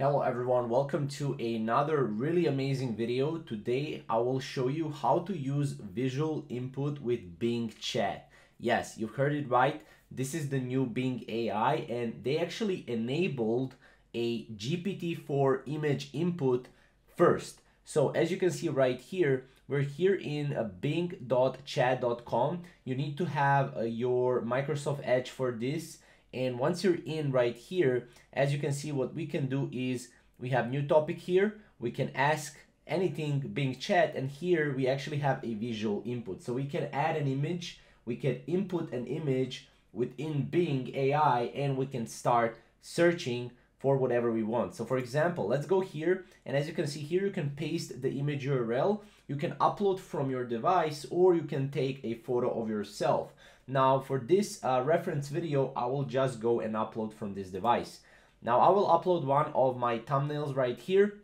Hello everyone, welcome to another really amazing video. Today I will show you how to use visual input with Bing Chat. Yes, you've heard it right. This is the new Bing AI and they actually enabled a GPT-4 image input first. So as you can see right here, we're here in bing.chat.com. You need to have your Microsoft Edge for this. And once you're in right here, as you can see, what we can do is we have new topic here. We can ask anything Bing Chat, and here we actually have a visual input. So we can add an image, we can input an image within Bing AI, and we can start searching for whatever we want. So for example, let's go here. And as you can see here, you can paste the image URL. You can upload from your device, or you can take a photo of yourself. Now for this reference video, I will just go and upload from this device. Now I will upload one of my thumbnails right here.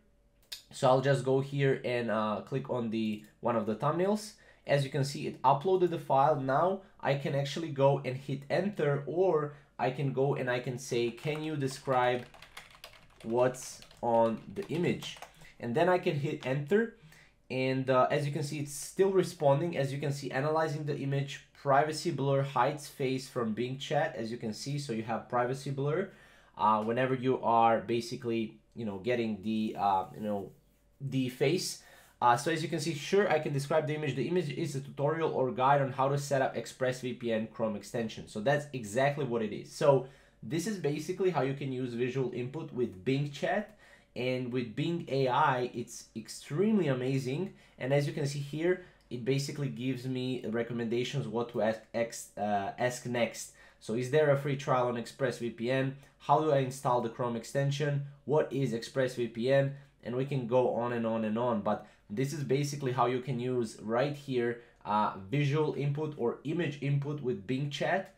So I'll just go here and click on one of the thumbnails. As you can see, it uploaded the file. Now I can actually go and hit enter, or I can go and I can say, can you describe what's on the image? And then I can hit enter. And as you can see, it's still responding. As you can see, analyzing the image, privacy blur hides face from Bing Chat, as you can see. So you have privacy blur whenever you are basically, you know, getting the, the face. So as you can see, sure, I can describe the image. The image is a tutorial or guide on how to set up ExpressVPN Chrome extension. So that's exactly what it is. So this is basically how you can use visual input with Bing Chat. And with Bing AI, it's extremely amazing. And as you can see here, it basically gives me recommendations what to ask next. So is there a free trial on ExpressVPN? How do I install the Chrome extension? What is ExpressVPN? And we can go on and on and on. But this is basically how you can use right here visual input or image input with Bing Chat.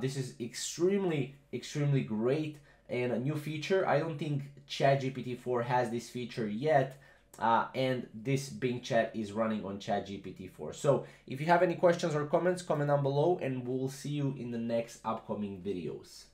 This is extremely great and a new feature. I don't think ChatGPT 4 has this feature yet. And this Bing Chat is running on ChatGPT 4. So if you have any questions or comments, comment down below and we'll see you in the next upcoming videos.